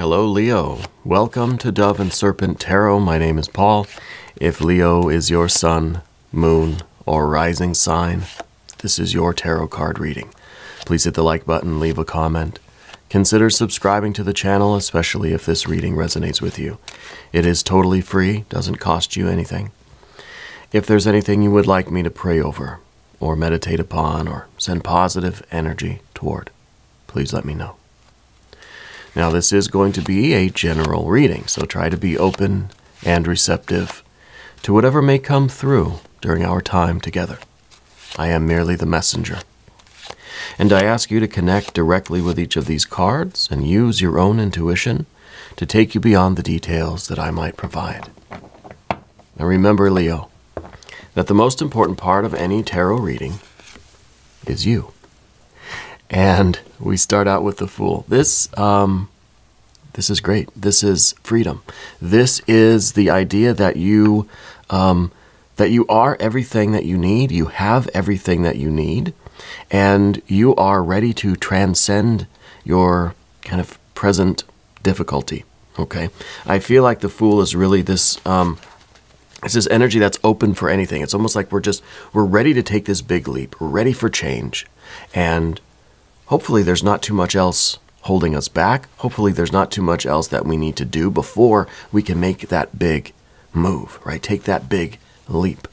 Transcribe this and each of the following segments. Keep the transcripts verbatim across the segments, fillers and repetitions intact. Hello, Leo. Welcome to Dove and Serpent Tarot. My name is Paul. If Leo is your sun, moon, or rising sign, this is your tarot card reading. Please hit the like button, leave a comment. Consider subscribing to the channel, especially if this reading resonates with you. It is totally free, doesn't cost you anything. If there's anything you would like me to pray over, or meditate upon, or send positive energy toward, please let me know. Now, this is going to be a general reading, so try to be open and receptive to whatever may come through during our time together. I am merely the messenger. And I ask you to connect directly with each of these cards and use your own intuition to take you beyond the details that I might provide. Now remember, Leo, that the most important part of any tarot reading is you. And we start out with the Fool. This, um, this is great. This is freedom. This is the idea that you, um, that you are everything that you need. You have everything that you need. And you are ready to transcend your kind of present difficulty, okay? I feel like the Fool is really this, um, it's this energy that's open for anything. It's almost like we're just, we're ready to take this big leap. We're ready for change. And hopefully there's not too much else holding us back. Hopefully there's not too much else that we need to do before we can make that big move, right? Take that big leap.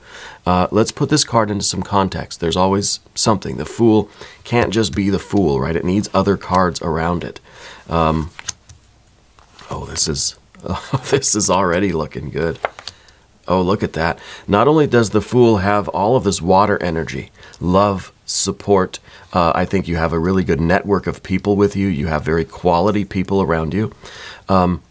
Uh, let's put this card into some context. There's always something. The Fool can't just be the Fool, right? It needs other cards around it. Um, oh, this is oh, this is already looking good. Oh, look at that. Not only does the Fool have all of this water energy, love, support. Uh, I think you have a really good network of people with you. You have very quality people around you. Um,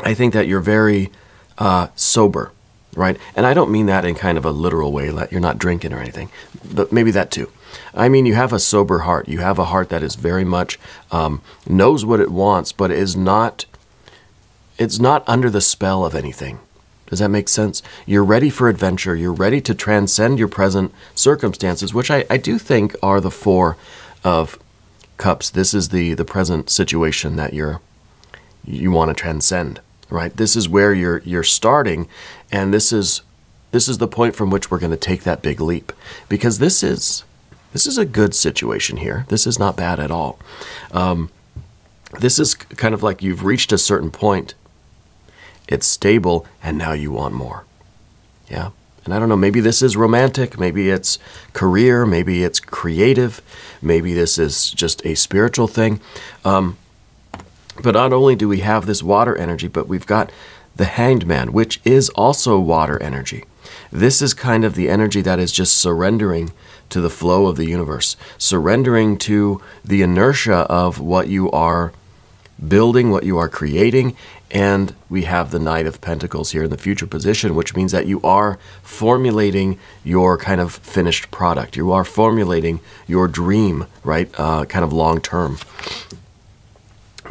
I think that you're very uh, sober. Right? And I don't mean that in kind of a literal way, that you're not drinking or anything, but maybe that too. I mean, you have a sober heart. You have a heart that is very much, um, knows what it wants, but is not, it's not under the spell of anything. Does that make sense? You're ready for adventure. You're ready to transcend your present circumstances, which I, I do think are the Four of Cups. This is the, the present situation that you're, you want to transcend. Right? This is where you're, you're starting. And this is, this is the point from which we're going to take that big leap, because this is, this is a good situation here. This is not bad at all. Um, this is kind of like you've reached a certain point. It's stable. And now you want more. Yeah. And I don't know, maybe this is romantic. Maybe it's career. Maybe it's creative. Maybe this is just a spiritual thing. Um, But not only do we have this water energy, but we've got the Hanged Man, which is also water energy. This is kind of the energy that is just surrendering to the flow of the universe, surrendering to the inertia of what you are building, what you are creating. And we have the Knight of Pentacles here in the future position, which means that you are formulating your kind of finished product. You are formulating your dream, right? Uh, kind of long term.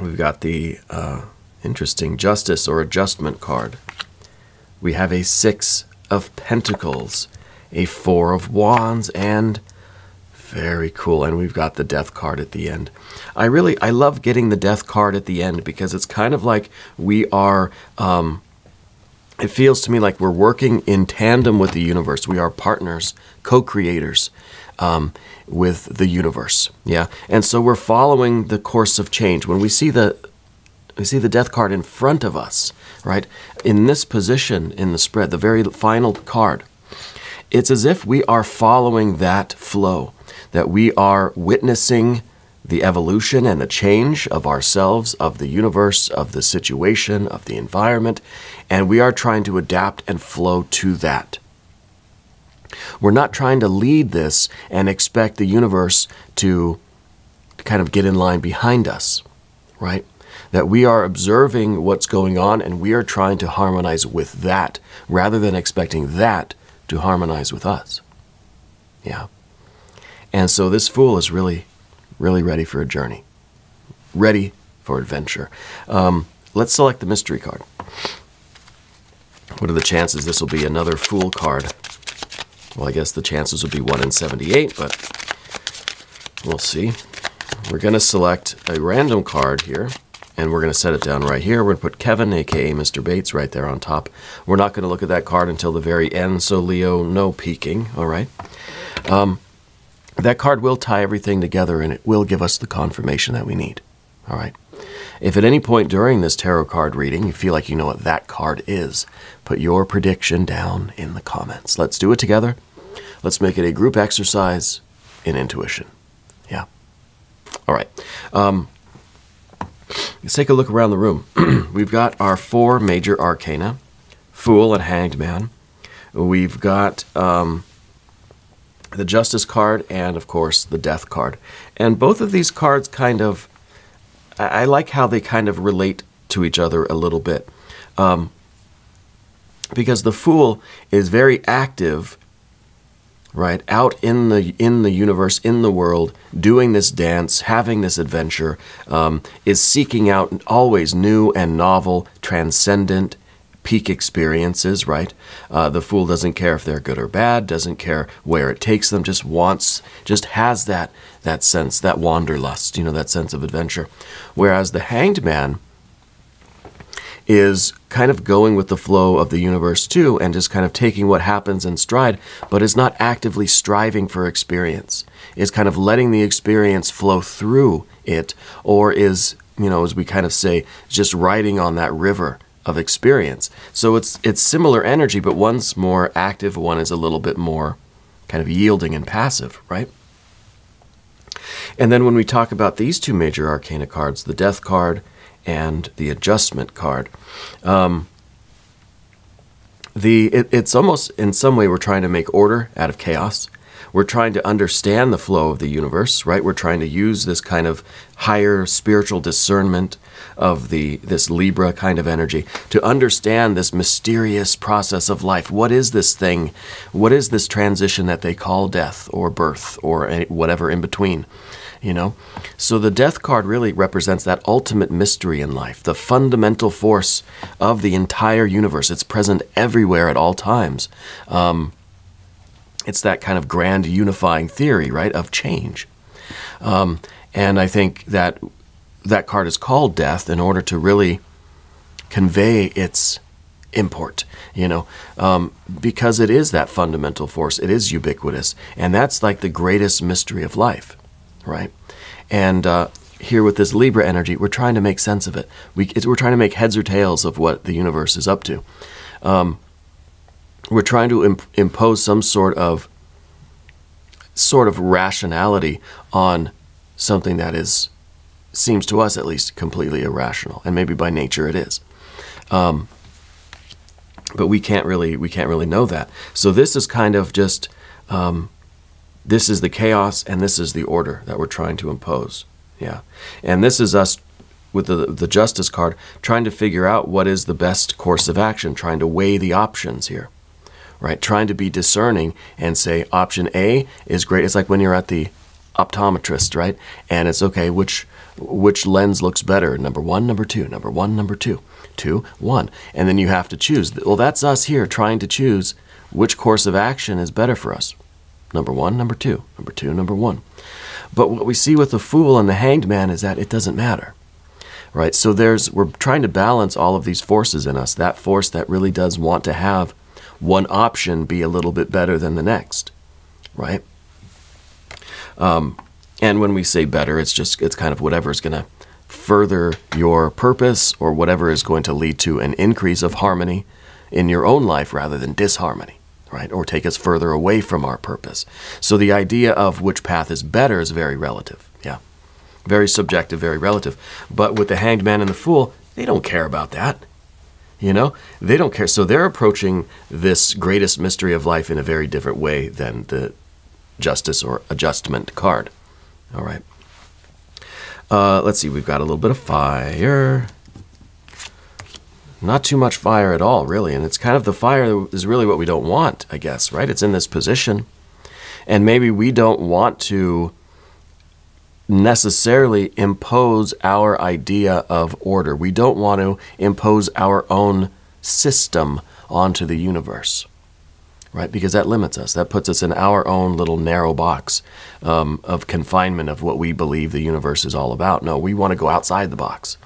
We've got the uh, interesting Justice or Adjustment card. We have a Six of Pentacles, a Four of Wands, and very cool. And we've got the Death card at the end. I really, I love getting the Death card at the end, because it's kind of like we are, um, it feels to me like we're working in tandem with the universe. We are partners, co-creators. Um, with the universe, yeah, and so we're following the course of change. When we see the we see the Death card in front of us, right, in this position in the spread, the very final card, it's as if we are following that flow, that we are witnessing the evolution and the change of ourselves, of the universe, of the situation, of the environment, and we are trying to adapt and flow to that. We're not trying to lead this and expect the universe to kind of get in line behind us, right? That we are observing what's going on and we are trying to harmonize with that rather than expecting that to harmonize with us. Yeah. And so this Fool is really, really ready for a journey, ready for adventure. Um, let's select the mystery card. What are the chances this will be another Fool card? Well, I guess the chances would be one in seventy-eight, but we'll see. We're going to select a random card here. And we're going to set it down right here. We're going to put Kevin, a k a. Mister Bates, right there on top. We're not going to look at that card until the very end, so Leo, no peeking, all right? Um, that card will tie everything together, and it will give us the confirmation that we need, all right? If at any point during this tarot card reading you feel like you know what that card is, put your prediction down in the comments. Let's do it together. Let's make it a group exercise in intuition. Yeah. All right. Um, let's take a look around the room. We've got our four major arcana, Fool and Hanged Man. We've got um, the Justice card and, of course, the Death card. And both of these cards kind of, I like how they kind of relate to each other a little bit. Um, because the Fool is very active, right, out in the in the universe, in the world, doing this dance, having this adventure, um, is seeking out always new and novel, transcendent, peak experiences, right? Uh, the Fool doesn't care if they're good or bad, doesn't care where it takes them, just wants, just has that that sense, that wanderlust, you know, that sense of adventure. Whereas the Hanged Man is kind of going with the flow of the universe too, and just kind of taking what happens in stride, but is not actively striving for experience. Is kind of letting the experience flow through it, or is, you know, as we kind of say, just riding on that river of experience. So it's it's similar energy, but one's more active, one is a little bit more kind of yielding and passive, right? And then when we talk about these two major arcana cards, the Death card and the Adjustment card, um, the it, it's almost in some way we're trying to make order out of chaos. We're trying to understand the flow of the universe, right? We're trying to use this kind of higher spiritual discernment of the this Libra kind of energy to understand this mysterious process of life. What is this thing? What is this transition that they call death or birth or whatever in between? You know, so the Death card really represents that ultimate mystery in life, the fundamental force of the entire universe. It's present everywhere at all times. Um, it's that kind of grand unifying theory, right, of change. Um, and I think that that card is called Death in order to really convey its import, you know, um, because it is that fundamental force. It is ubiquitous. And that's like the greatest mystery of life. Right? And uh, here with this Libra energy, we're trying to make sense of it. We, it's, we're trying to make heads or tails of what the universe is up to. Um, we're trying to imp impose some sort of sort of rationality on something that is, seems to us at least, completely irrational. And maybe by nature it is. Um, but we can't really, we can't really know that. So this is kind of just... Um, This is the chaos, and this is the order that we're trying to impose. Yeah. And this is us, with the, the Justice card, trying to figure out what is the best course of action, trying to weigh the options here, right? Trying to be discerning and say option A is great. It's like when you're at the optometrist, right? And it's, okay, which, which lens looks better? Number one, number two, number one, number two, two, one. And then you have to choose. Well, that's us here trying to choose which course of action is better for us. Number one, number two, number two, number one. But what we see with the Fool and the Hanged Man is that it doesn't matter, right? So there's, we're trying to balance all of these forces in us, that force that really does want to have one option be a little bit better than the next, right? Um, and when we say better, it's just, it's kind of whatever's going to further your purpose or whatever is going to lead to an increase of harmony in your own life rather than disharmony. Right? Or take us further away from our purpose. So the idea of which path is better is very relative. Yeah. Very subjective, very relative. But with the Hanged Man and the Fool, they don't care about that. You know, they don't care. So they're approaching this greatest mystery of life in a very different way than the Justice or Adjustment card. All right. Uh, let's see. We've got a little bit of fire. Not too much fire at all, really. And it's kind of the fire is really what we don't want, I guess, right? It's in this position. And maybe we don't want to necessarily impose our idea of order. We don't want to impose our own system onto the universe, right? Because that limits us. That puts us in our own little narrow box um, of confinement of what we believe the universe is all about. No, we want to go outside the box.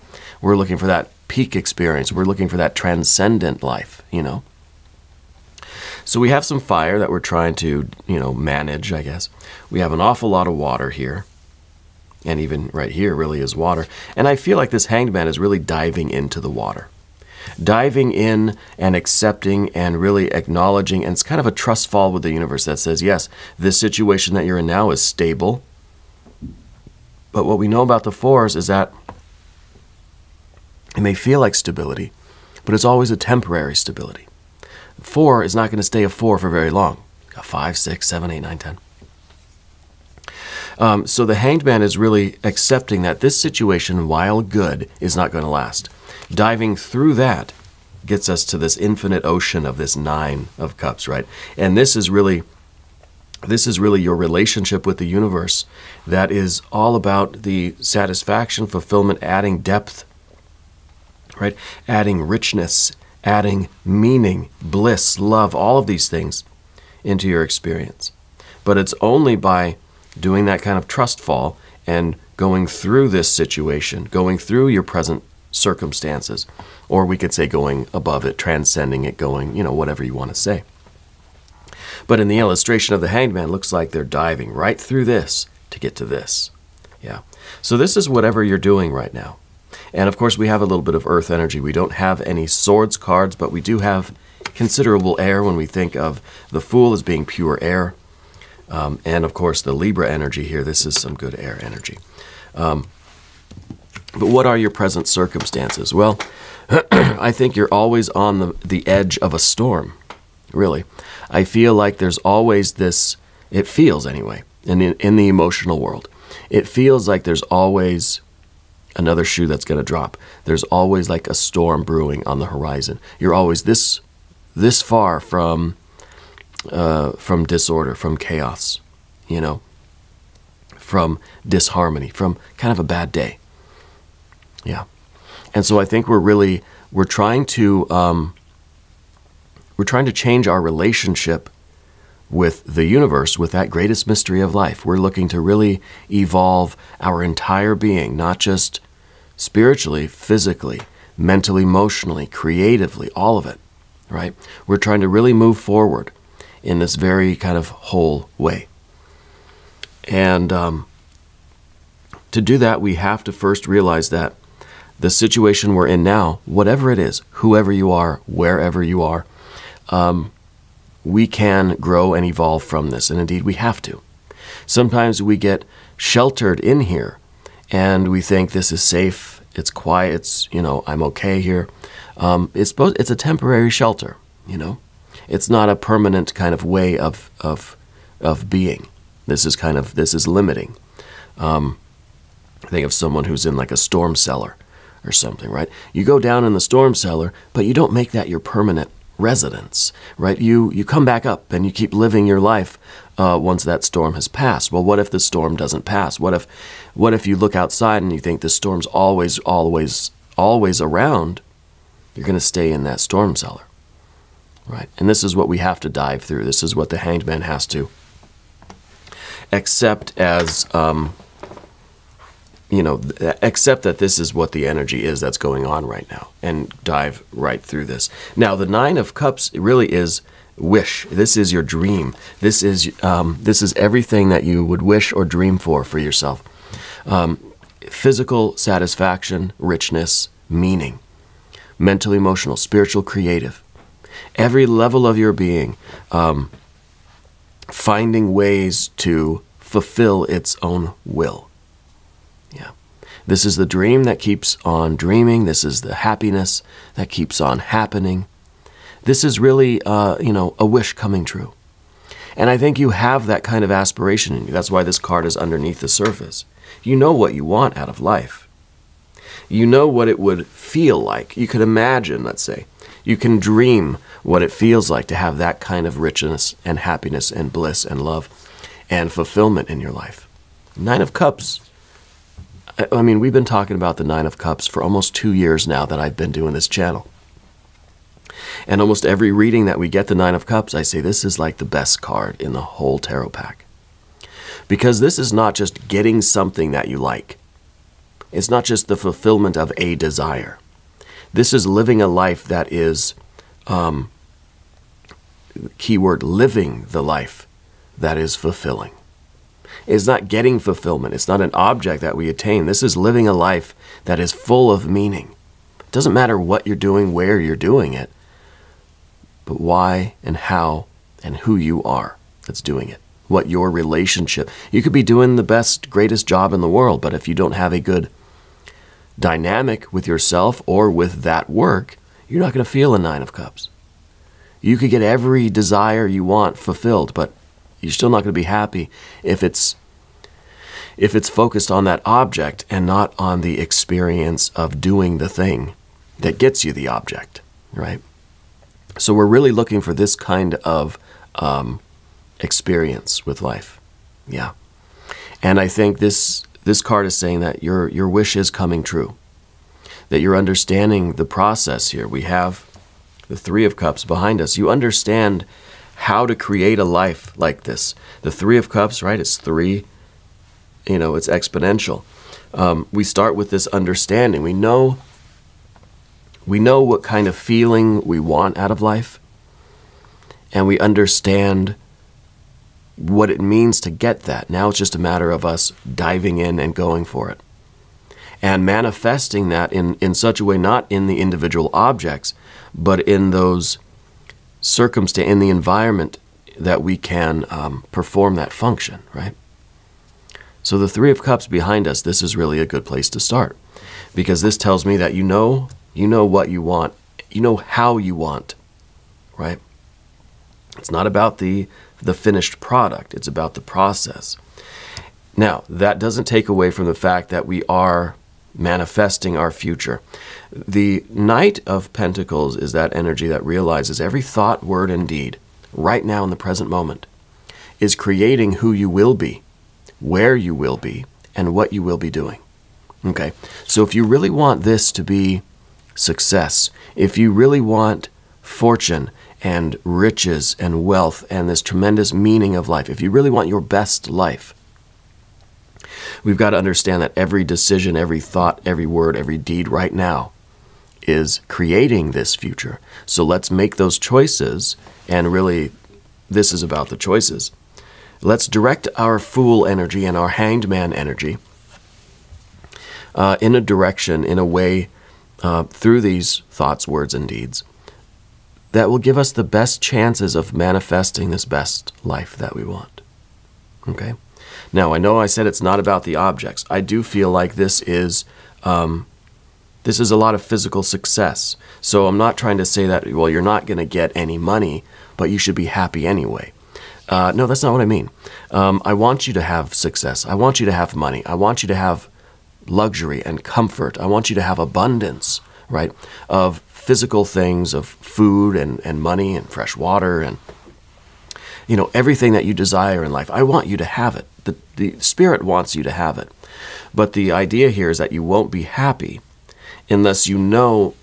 We're looking for that peak experience. We're looking for that transcendent life, you know. So we have some fire that we're trying to, you know, manage, I guess. We have an awful lot of water here. And even right here really is water. And I feel like this Hanged Man is really diving into the water. Diving in and accepting and really acknowledging. And it's kind of a trust fall with the universe that says, yes, this situation that you're in now is stable. But what we know about the fours is that it may feel like stability, but it's always a temporary stability. Four is not going to stay a four for very long. Got five, six, seven, eight, nine, ten. Um, so the Hanged Man is really accepting that this situation, while good, is not going to last. Diving through that gets us to this infinite ocean of this nine of cups, right? And this is really, this is really your relationship with the universe that is all about the satisfaction, fulfillment, adding depth, right? Adding richness, adding meaning, bliss, love, all of these things into your experience. But it's only by doing that kind of trust fall and going through this situation, going through your present circumstances, or we could say going above it, transcending it, going, you know, whatever you want to say. But in the illustration of the Hanged Man, it looks like they're diving right through this to get to this. Yeah. So this is whatever you're doing right now. And of course, we have a little bit of earth energy. We don't have any swords cards, but we do have considerable air when we think of the Fool as being pure air. Um, and of course, the Libra energy here. This is some good air energy. Um, but what are your present circumstances? Well, I think you're always on the, the edge of a storm, really. I feel like there's always this, it feels anyway, and in, in the emotional world, it feels like there's always another shoe that's going to drop. There's always like a storm brewing on the horizon. You're always this this far from uh, from disorder, from chaos, you know, from disharmony, from kind of a bad day. Yeah. And so I think we're really, we're trying to, um, we're trying to change our relationship with the universe, with that greatest mystery of life. We're looking to really evolve our entire being, not just spiritually, physically, mentally, emotionally, creatively, all of it, right? We're trying to really move forward in this very kind of whole way. And um, to do that, we have to first realize that the situation we're in now, whatever it is, whoever you are, wherever you are, um, we can grow and evolve from this. And indeed, we have to. Sometimes we get sheltered in here and we think this is safe. It's quiet. It's, you know, I'm okay here. Um, it's, it's a temporary shelter, you know. It's not a permanent kind of way of, of, of being. This is kind of, this is limiting. Um, I think of someone who's in like a storm cellar or something, right? You go down in the storm cellar, but you don't make that your permanent residence, right? You, you come back up and you keep living your life uh, once that storm has passed. Well, what if the storm doesn't pass? What if, what if you look outside and you think the storm's always, always, always around? You're going to stay in that storm cellar, right? And this is what we have to dive through. This is what the Hanged Man has to accept as, um, you know, accept that this is what the energy is that's going on right now and dive right through this. Now, the Nine of Cups really is wish. This is your dream. This is, um, this is everything that you would wish or dream for for yourself. Um, physical satisfaction, richness, meaning, mental, emotional, spiritual, creative. Every level of your being, um, finding ways to fulfill its own will. Yeah. This is the dream that keeps on dreaming. This is the happiness that keeps on happening. This is really, uh, you know, a wish coming true. And I think you have that kind of aspiration in you. That's why this card is underneath the surface. You know what you want out of life. You know what it would feel like. You could imagine, let's say, you can dream what it feels like to have that kind of richness and happiness and bliss and love and fulfillment in your life. Nine of Cups. I mean, we've been talking about the Nine of Cups for almost two years now that I've been doing this channel. And almost every reading that we get the Nine of Cups, I say this is like the best card in the whole tarot pack. Because this is not just getting something that you like It's not just the fulfillment of a desire. This is living a life that is, um, keyword, living the life that is fulfilling. It's not getting fulfillment. It's not an object that we attain. This is living a life that is full of meaning. It doesn't matter what you're doing, where you're doing it, but why and how and who you are that's doing it. What your relationship. You could be doing the best, greatest job in the world, but if you don't have a good dynamic with yourself or with that work, you're not going to feel a nine of cups. You could get every desire you want fulfilled, but you're still not going to be happy if it's if it's focused on that object and not on the experience of doing the thing that gets you the object, right? So we're really looking for this kind of um, experience with life, yeah. And I think this this card is saying that your your wish is coming true, that you're understanding the process here. We have the Three of Cups behind us. You understand how to create a life like this. The Three of Cups, right? It's three, you know, it's exponential. Um, we start with this understanding. We know, we know what kind of feeling we want out of life, and we understand what it means to get that. Now it's just a matter of us diving in and going for it, and manifesting that in, in such a way, not in the individual objects, but in those circumstance, in the environment that we can um, perform that function, right? So the Three of Cups behind us, this is really a good place to start, because this tells me that you know, you know what you want, you know how you want, right? It's not about the, the finished product, it's about the process. Now, that doesn't take away from the fact that we are manifesting our future. The Knight of Pentacles is that energy that realizes every thought, word, and deed right now in the present moment is creating who you will be, where you will be, and what you will be doing. Okay, so if you really want this to be success, if you really want fortune and riches and wealth and this tremendous meaning of life, if you really want your best life, we've got to understand that every decision, every thought, every word, every deed right now is creating this future. So let's make those choices, and really this is about the choices. Let's direct our Fool energy and our Hanged Man energy uh, in a direction, in a way, uh, through these thoughts, words, and deeds that will give us the best chances of manifesting this best life that we want, okay? Now, I know I said it's not about the objects. I do feel like this is um, this is a lot of physical success. So I'm not trying to say that, well, you're not going to get any money, but you should be happy anyway. Uh, no, that's not what I mean. Um, I want you to have success. I want you to have money. I want you to have luxury and comfort. I want you to have abundance, right, of physical things, of food and, and money and fresh water and, you know, everything that you desire in life. I want you to have it. The, the spirit wants you to have it. But the idea here is that you won't be happy unless you know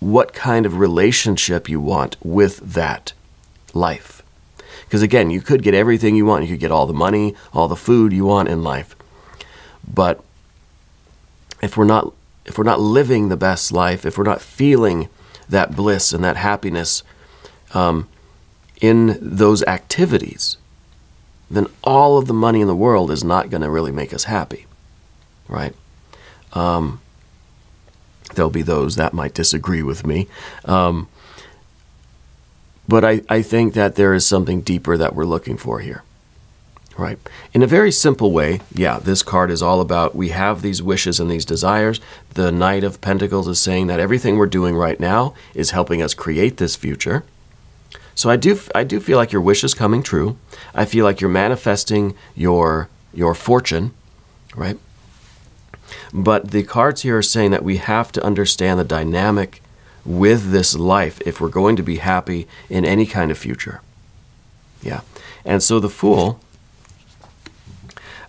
what kind of relationship you want with that life. Because again, you could get everything you want. You could get all the money, all the food you want in life. But if we're not, if we're not living the best life, if we're not feeling that bliss and that happiness um, in those activities, then all of the money in the world is not going to really make us happy, right? Um, there'll be those that might disagree with me. Um, but I, I think that there is something deeper that we're looking for here, right? In a very simple way, yeah, this card is all about, we have these wishes and these desires. The Knight of Pentacles is saying that everything we're doing right now is helping us create this future. So I do, I do feel like your wish is coming true. I feel like you're manifesting your, your fortune, right? But the cards here are saying that we have to understand the dynamic with this life if we're going to be happy in any kind of future. Yeah. And so the Fool,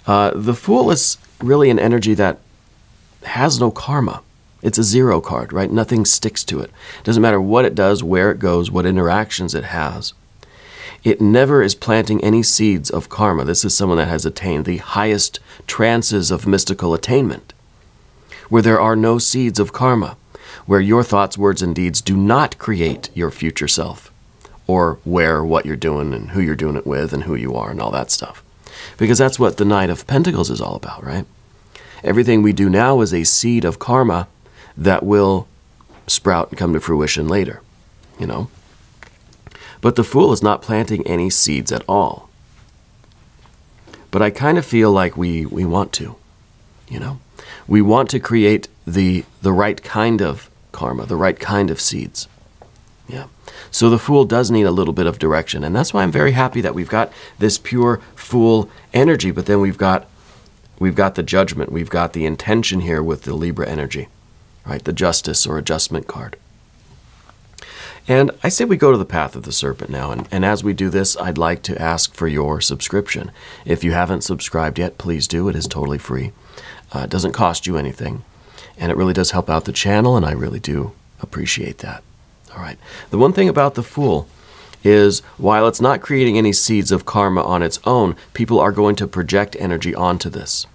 uh, the Fool is really an energy that has no karma. It's a zero card, right? Nothing sticks to it. It doesn't matter what it does, where it goes, what interactions it has. It never is planting any seeds of karma. This is someone that has attained the highest trances of mystical attainment, where there are no seeds of karma, where your thoughts, words, and deeds do not create your future self, or where what you're doing and who you're doing it with and who you are and all that stuff. Because that's what the Knight of Pentacles is all about, right? Everything we do now is a seed of karma that will sprout and come to fruition later, you know? But the Fool is not planting any seeds at all. But I kind of feel like we, we want to, you know? We want to create the, the right kind of karma, the right kind of seeds. Yeah. So the Fool does need a little bit of direction. And that's why I'm very happy that we've got this pure Fool energy, but then we've got we've got the judgment, we've got the intention here with the Libra energy, right? The justice or adjustment card. And I say we go to the path of the serpent now. And, and as we do this, I'd like to ask for your subscription. If you haven't subscribed yet, please do. It is totally free. Uh, it doesn't cost you anything. And it really does help out the channel, and I really do appreciate that. All right. The one thing about the Fool is while it's not creating any seeds of karma on its own, people are going to project energy onto this.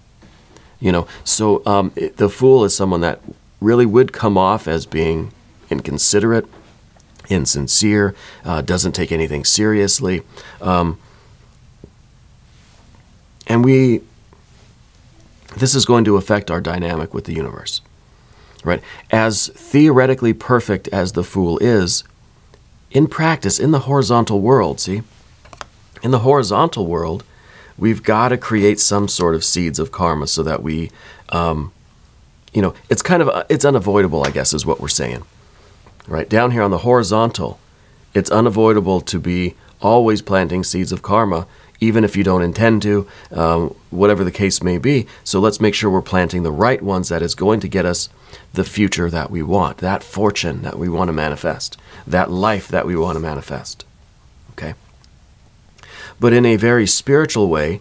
You know, so um, it, the Fool is someone that really would come off as being inconsiderate, insincere, uh, doesn't take anything seriously. Um, and we, this is going to affect our dynamic with the universe. Right? As theoretically perfect as the Fool is, in practice, in the horizontal world, see? In the horizontal world, we've got to create some sort of seeds of karma so that we, um, you know, it's kind of, it's unavoidable, I guess, is what we're saying. Right? Down here on the horizontal, it's unavoidable to be always planting seeds of karma, even if you don't intend to, um, whatever the case may be. So let's make sure we're planting the right ones that is going to get us the future that we want, that fortune that we want to manifest, that life that we want to manifest, okay? But in a very spiritual way,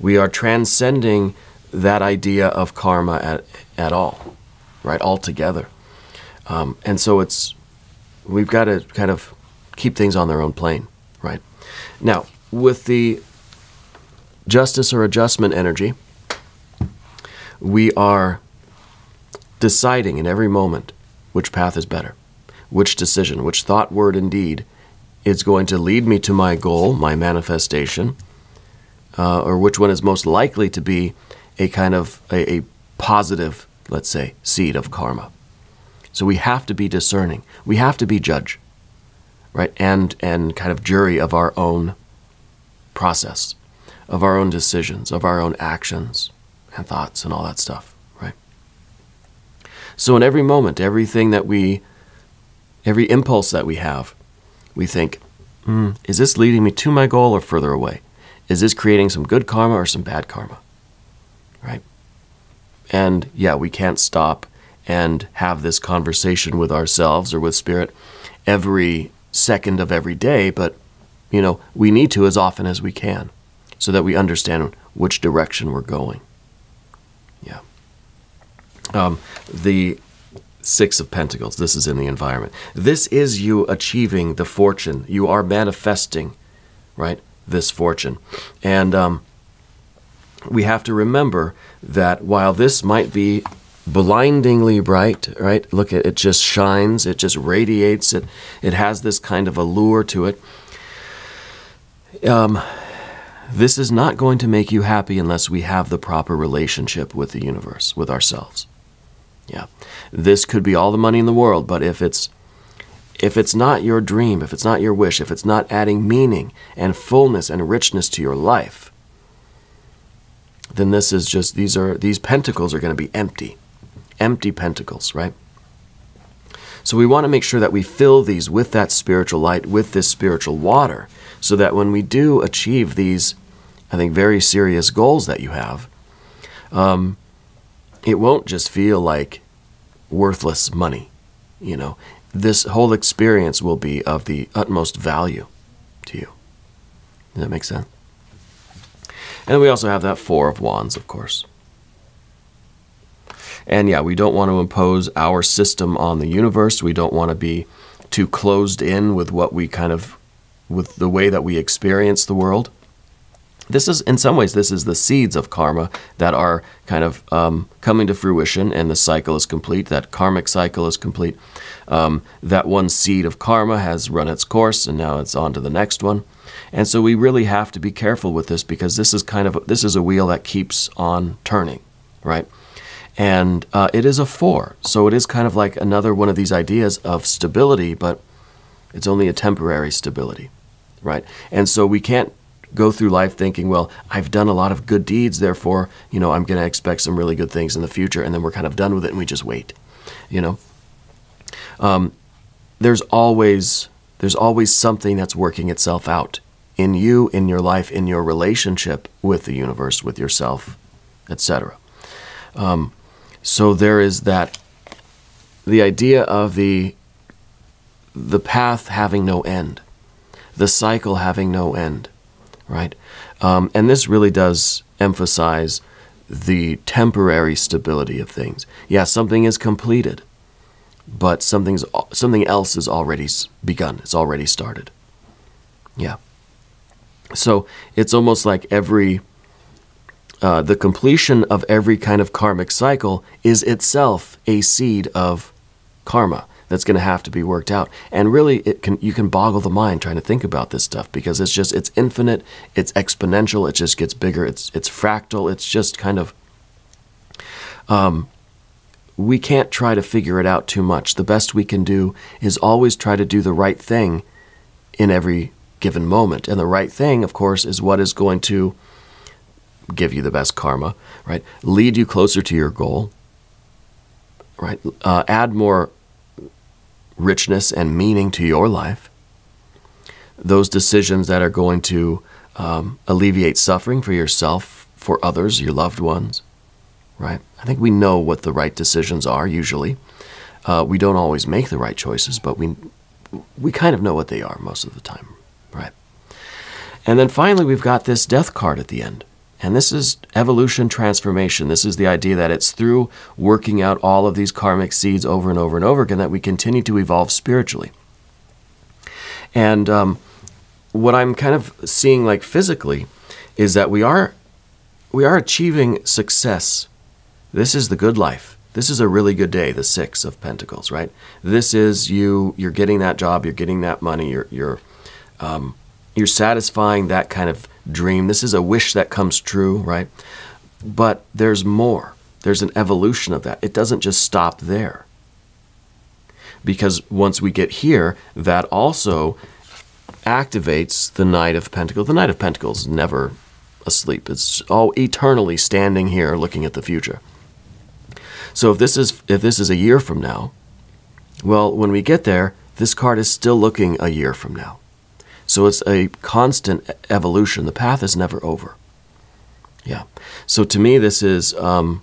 we are transcending that idea of karma at, at all, right, altogether. Um, and so it's, we've got to kind of keep things on their own plane, right? Now, with the justice or adjustment energy, we are deciding in every moment which path is better, which decision, which thought, word, and deed is going to lead me to my goal, my manifestation, uh, or which one is most likely to be a kind of a, a positive, let's say, seed of karma. So we have to be discerning. We have to be judge, right? And, and kind of jury of our own process, of our own decisions, of our own actions and thoughts and all that stuff, right? So in every moment, everything that we, every impulse that we have, we think, mm, is this leading me to my goal or further away? Is this creating some good karma or some bad karma, right? And yeah, we can't stop and have this conversation with ourselves or with spirit every second of every day, but you know, we need to as often as we can so that we understand which direction we're going. Yeah. Um, the Six of Pentacles, this is in the environment. This is you achieving the fortune. You are manifesting, right, this fortune. And um, we have to remember that while this might be blindingly bright, right, look, at it just shines, it just radiates, it, it has this kind of allure to it. Um, this is not going to make you happy unless we have the proper relationship with the universe, with ourselves. Yeah. This could be all the money in the world, but if it's, if it's not your dream, if it's not your wish, if it's not adding meaning and fullness and richness to your life, then this is just, these are, these pentacles are going to be empty, empty pentacles, right? So we want to make sure that we fill these with that spiritual light, with this spiritual water, so that when we do achieve these, I think, very serious goals that you have, um, it won't just feel like worthless money, you know. This whole experience will be of the utmost value to you. Does that make sense? And we also have that Four of Wands, of course. And yeah, we don't want to impose our system on the universe. We don't want to be too closed in with what we kind of, with the way that we experience the world. This is, in some ways, this is the seeds of karma that are kind of um, coming to fruition, and the cycle is complete, that karmic cycle is complete. Um, that one seed of karma has run its course, and now it's on to the next one. And so we really have to be careful with this, because this is kind of, this is a wheel that keeps on turning, right? And uh, it is a four, so it is kind of like another one of these ideas of stability, but it's only a temporary stability, right? And so we can't go through life thinking, well, I've done a lot of good deeds, therefore, you know, I'm going to expect some really good things in the future, and then we're kind of done with it and we just wait, you know. Um, there's always, there's always something that's working itself out in you, in your life, in your relationship with the universe, with yourself, et cetera. Um, so there is that, the idea of the, the path having no end, the cycle having no end. Right? Um, and this really does emphasize the temporary stability of things. Yeah, something is completed, but something's, something else is already begun. It's already started. Yeah. So it's almost like every, uh, the completion of every kind of karmic cycle is itself a seed of karma that's going to have to be worked out. And really, it can, you can boggle the mind trying to think about this stuff, because it's just, it's infinite, it's exponential, it just gets bigger, it's, it's fractal, it's just kind of, um, we can't try to figure it out too much. The best we can do is always try to do the right thing in every given moment. And the right thing, of course, is what is going to give you the best karma, right? Lead you closer to your goal, right? Uh, add more richness and meaning to your life. Those decisions that are going to um, alleviate suffering for yourself, for others, your loved ones, right? I think we know what the right decisions are usually. Uh, we don't always make the right choices, but we, we kind of know what they are most of the time, right? And then finally, we've got this death card at the end. And this is evolution, transformation. This is the idea that it's through working out all of these karmic seeds over and over and over again that we continue to evolve spiritually. And um, what I'm kind of seeing, like physically, is that we are, we are achieving success. This is the good life. This is a really good day, the Six of Pentacles, right? This is you, you're getting that job, you're getting that money, you're, you're, um, you're satisfying that kind of dream. This is a wish that comes true, right? But there's more. There's an evolution of that. It doesn't just stop there. Because once we get here, that also activates the Knight of Pentacles. The Knight of Pentacles is never asleep. It's all eternally standing here looking at the future. So if this is, if this is a year from now, well, when we get there, this card is still looking a year from now. So it's a constant evolution. The path is never over. Yeah. So to me, this is, um,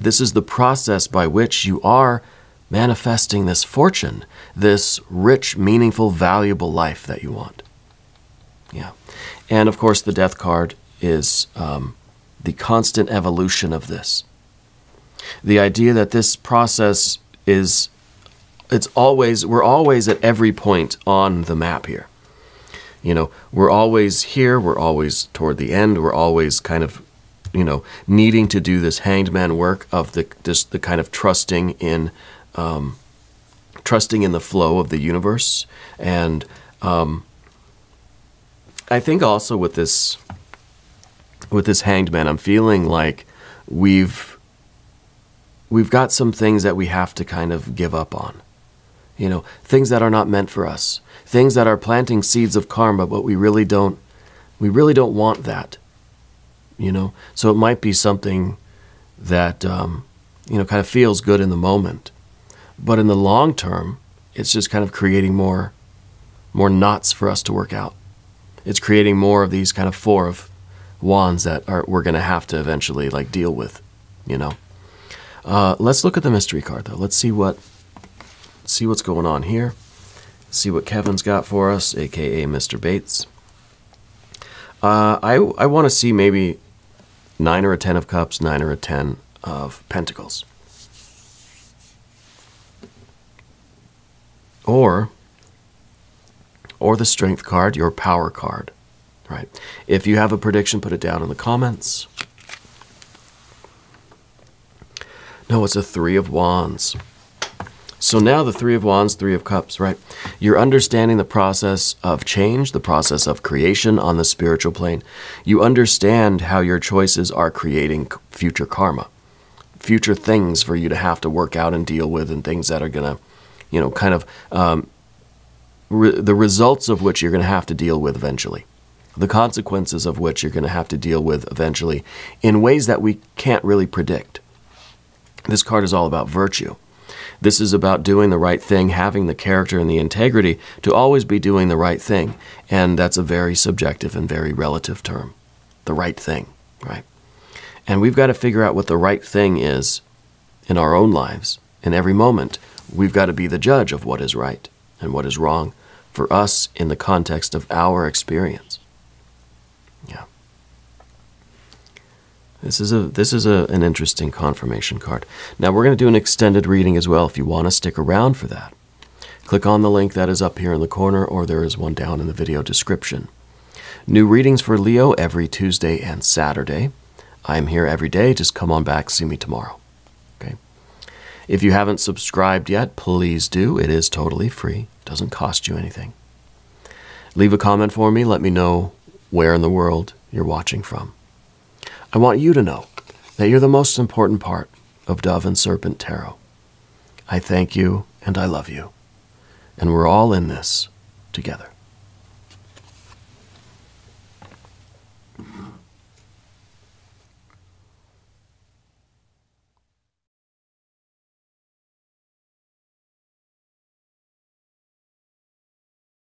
this is the process by which you are manifesting this fortune, this rich, meaningful, valuable life that you want. Yeah. And of course, the death card is um, the constant evolution of this. The idea that this process is, it's always, we're always at every point on the map here. You know, we're always here, we're always toward the end, we're always kind of, you know, needing to do this hanged man work of the, just the kind of trusting in, um, trusting in the flow of the universe. And um, I think also with this, with this hanged man, I'm feeling like we've, we've got some things that we have to kind of give up on. You know, things that are not meant for us, things that are planting seeds of karma, but we really don't, we really don't want that, you know? So it might be something that, um, you know, kind of feels good in the moment, but in the long term, it's just kind of creating more, more knots for us to work out. It's creating more of these kind of four of wands that are, we're going to have to eventually like deal with, you know? Uh, let's look at the mystery card though. Let's see what, see what's going on here. See what Kevin's got for us, aka Mister Bates. Uh, I, I want to see maybe nine or a ten of cups, nine or a ten of pentacles. Or, or the strength card, your power card, right? If you have a prediction, put it down in the comments. No, it's a Three of Wands. So now the Three of Wands, Three of Cups, right? You're understanding the process of change, the process of creation on the spiritual plane. You understand how your choices are creating future karma, future things for you to have to work out and deal with, and things that are going to, you know, kind of um, re the results of which you're going to have to deal with eventually. The consequences of which you're going to have to deal with eventually in ways that we can't really predict. This card is all about virtue. This is about doing the right thing, having the character and the integrity to always be doing the right thing. And that's a very subjective and very relative term. The right thing, right? And we've got to figure out what the right thing is in our own lives. In every moment, we've got to be the judge of what is right and what is wrong for us in the context of our experience. Yeah. This is, a, this is a, an interesting confirmation card. Now, we're going to do an extended reading as well if you want to stick around for that. Click on the link that is up here in the corner, or there is one down in the video description. New readings for Leo every Tuesday and Saturday. I'm here every day. Just come on back, see me tomorrow. Okay? If you haven't subscribed yet, please do. It is totally free. It doesn't cost you anything. Leave a comment for me. Let me know where in the world you're watching from. I want you to know that you're the most important part of Dove and Serpent Tarot. I thank you and I love you. And we're all in this together.